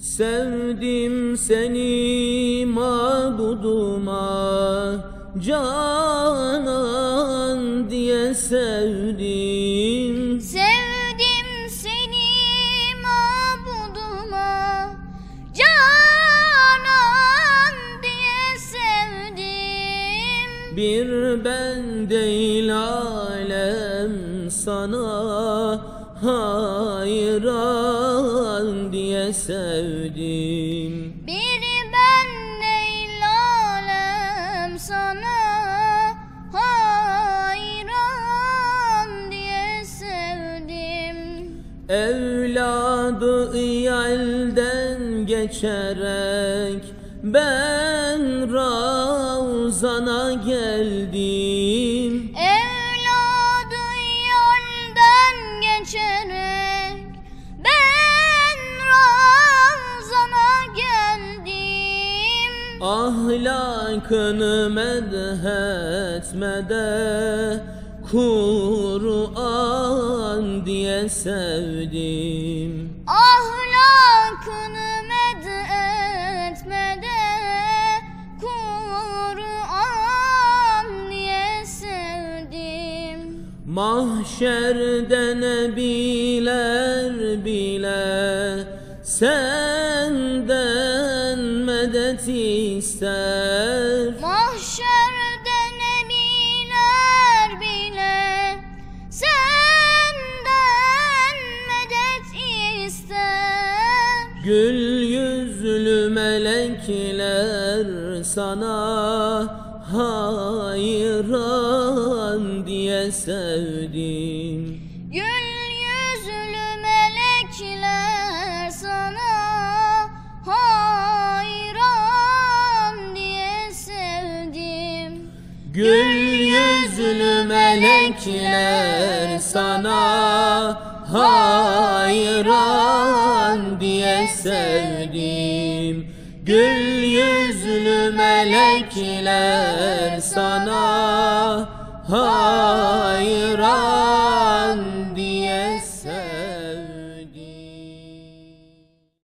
Sevdim seni mabuduma, canan diye sevdim. Sevdim seni mabuduma, canan diye sevdim. Bir ben değil alem sana hayran diye sevdim. Bir ben değil alem sana hayran diye sevdim. Evladı iyalden geçerek ben Ravzana geldim. Ahlakını medhetmede Kur'an diye sevdim. Ahlakını medhetmede Kur'an diye sevdim. Mahşerde nebiler bile senden medet ister. Mahşerde nebiler bile senden medet ister. Gül yüzlü melekler sana hayran diye sevdim. Gül yüzlü melekler sana hayran diye sevdim. Gül yüzlü melekler sana hayran.